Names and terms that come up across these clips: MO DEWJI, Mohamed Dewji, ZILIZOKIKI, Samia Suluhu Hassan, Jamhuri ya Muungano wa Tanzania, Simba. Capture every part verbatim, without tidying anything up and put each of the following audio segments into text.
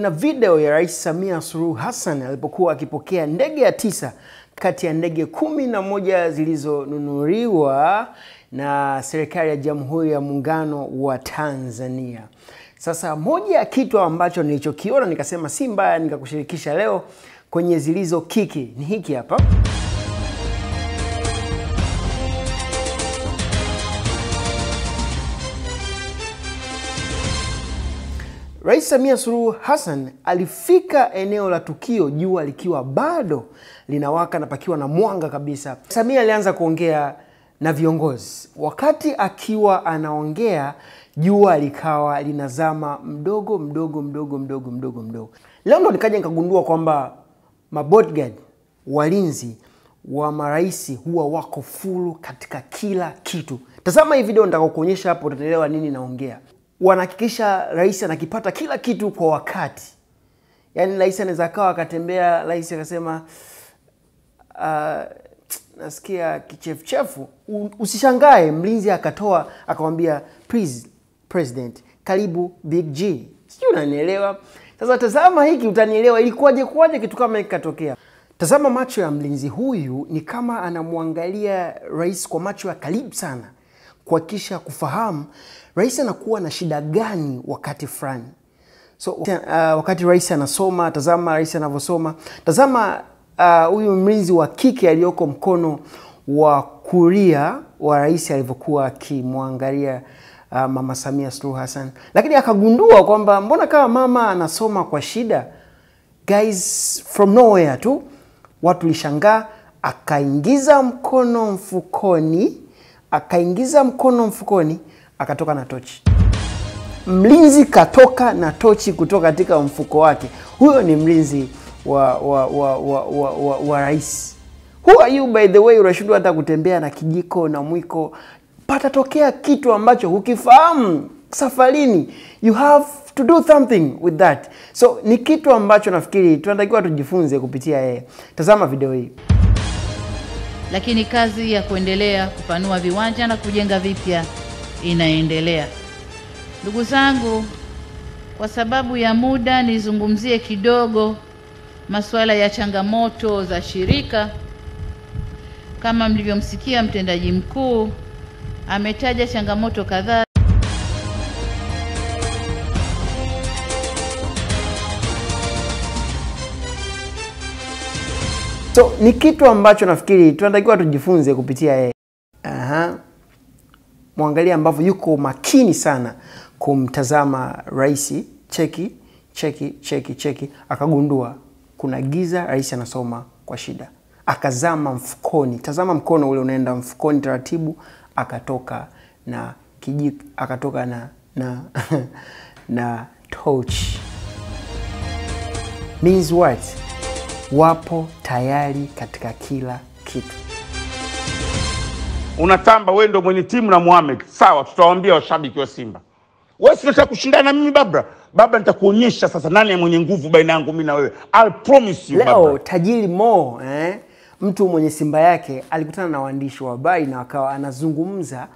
nina video ya Rais Samia Suluhu Hassan alipokuwa akipokea ndege ya tisa kati ya ndege kumi na moja zilizonunuliwa na serikali ya Jamhuri ya Muungano wa Tanzania. Sasa moja ya kitu ambacho nilichokiona nikasema si mbaya nikakushirikisha leo kwenye ZILIZOKIKI ni hiki hapa. Rais Samia Suluhu Hassan alifika eneo la tukio jua likiwa bado linawaka na pakiwa na mwanga kabisa. Samia alianza kuongea na viongozi. Wakati akiwa anaongea, jua likawa linazama mdogo mdogo mdogo mdogo mdogo mdogo. Leo ndo nikaja nikagundua kwamba mabodyguard, walinzi wa maraisi huwa wako full katika kila kitu. Tazama hii video nitakokuonyesha hapo utaelewa nini naongea. Wanahakikisha rais anakipata kila kitu kwa wakati. Yaani rais anaweza akawa akatembea, rais akasema uh, nasikia kichefuchefu, usishangae mlinzi akatoa akamwambia please president, karibu Big G. Sijui unanielewa. Sasa tazama hiki utanielewa ilikuwaje kwaje kitu kama hiki katokea. Tazama macho ya mlinzi huyu ni kama anamwangalia rais kwa macho ya karibu sana. Kuhakikisha kufahamu rais anakuwa na shida gani wakati fulani. So uh, wakati rais anasoma, tazama rais anavyosoma. Tazama huyu uh, mlinzi wa kike aliyoko mkono wa kulia wa rais alivyokuwa akimwangalia uh, mama Samia Suluhu Hassan. Lakini akagundua kwamba mbona kama mama anasoma kwa shida. Guys from nowhere tu watu lishangaa, akaingiza mkono mfukoni. Akaingiza mkono mfukoni, akatoka na tochi. Mlinzi katoka na tochi kutoka katika mfuko wake. Huyo ni mlinzi wa wa wa wa wa, wa, wa rais. Who are you by the way? Unashindwa hata kutembea na kijiko na mwiko. Patatokea kitu ambacho hukifahamu safarini. You have to do something with that. So ni kitu ambacho nafikiri tunatakiwa tujifunze kupitia yeye. Tazama video hii. Lakini kazi ya kuendelea kupanua viwanja na kujenga vipya inaendelea. Ndugu zangu, kwa sababu ya muda nizungumzie kidogo masuala ya changamoto za shirika. Kama mlivyomsikia mtendaji mkuu ametaja changamoto kadhaa. So ni kitu ambacho nafikiri tunatakiwa tujifunze kupitia yeye. Aha. Muangalia ambavyo yuko makini sana kumtazama rais, cheki, cheki, cheki, cheki, akagundua kuna giza, rais anasoma kwa shida. Akazama mfukoni. Tazama mkono ule unaenda mfukoni taratibu, akatoka na kijiko, akatoka na na na torch. Means what? Wapo tayari katika kila kitu. Unatamba wewe ndio mwenye timu na Mohamed. Sawa, tutawaambia washabiki wa Simba. Wewe unataka kushindana na mimi baba? Baba nitakuonyesha sasa nani mwenye nguvu baina yangu mimi na wewe. I promise you baba. Leo tajiri Mo, eh, mtu mwenye Simba yake alikutana na waandishi wa habari na akawa anazungumza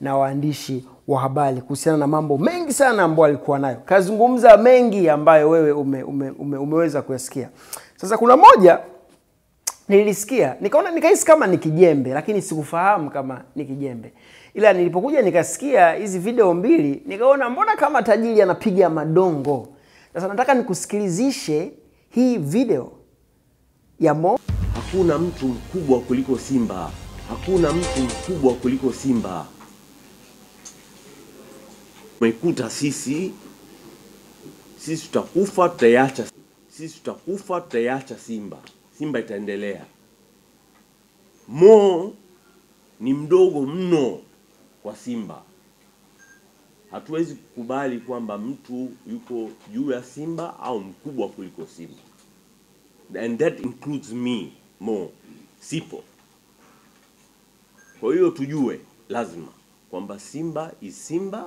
na waandishi wa habari kuhusiana na mambo mengi sana ambayo alikuwa nayo. Kazungumza mengi ambayo wewe ume, ume, ume, umeweza kuyasikia. Sasa kuna moja nilisikia, nikaona nikahisi kama ni kijembe lakini sikufahamu kama ni kijembe. Ila nilipokuja nikasikia hizi video mbili, nikaona mbona kama tajiri anapiga madongo. Sasa nataka nikusikilizishe hii video ya Mo. Hakuna mtu mkubwa kuliko Simba. Hakuna mtu mkubwa kuliko Simba. Mekuta sisi sisi tutakufa tutaacha. Sisi tutakufa tutaacha Simba. Simba itaendelea. Mo ni mdogo mno kwa Simba. Hatuwezi kukubali kwamba mtu yuko juu ya Simba au mkubwa kuliko Simba. And that includes me, Mo. Sipo. Kwa hiyo tujue lazima kwamba Simba is Simba.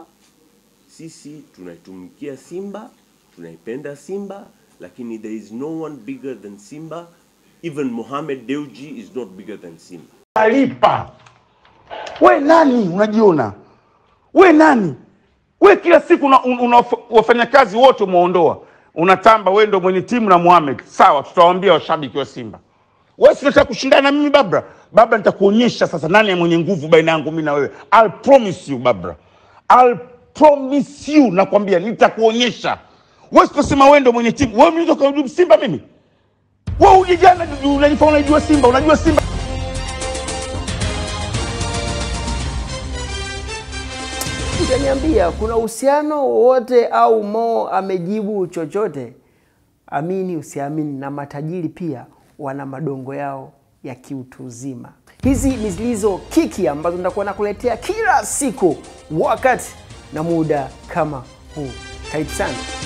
Sisi tunaitumikia Simba, tunaipenda Simba. Lakini there is no one bigger than Simba. Even Mohamed Dewji is not bigger than Simba. Alipa. We nani unajiona? We nani? We kila siku unafanya kazi wote muondoa. unatamba wewe ndio mwenye timu na Mohamed. Sawa, tutawaambia washabiki wa Simba. Wewe unataka kushindana na mimi Babra? Baba, nitakuonyesha sasa nani mwenye nguvu baina yangu mimi na wewe. I'll promise you Babra. I'll promise you, nakwambia nitakuonyesha. Wewe usiposema wewe ndio mwenye timu, wewe mlitoka kujibu Simba mimi. Wewe ujijana unajifanya unajua Simba, unajua Simba. Niambia kuna uhusiano wote au Mo amejibu chochote? Amini usiamini, na matajiri pia wana madongo yao ya kiutuzima. Hizi ni zilizo kiki ambazo nitakuwa nakuletea kila siku wakati na muda kama huu. Karibu sana.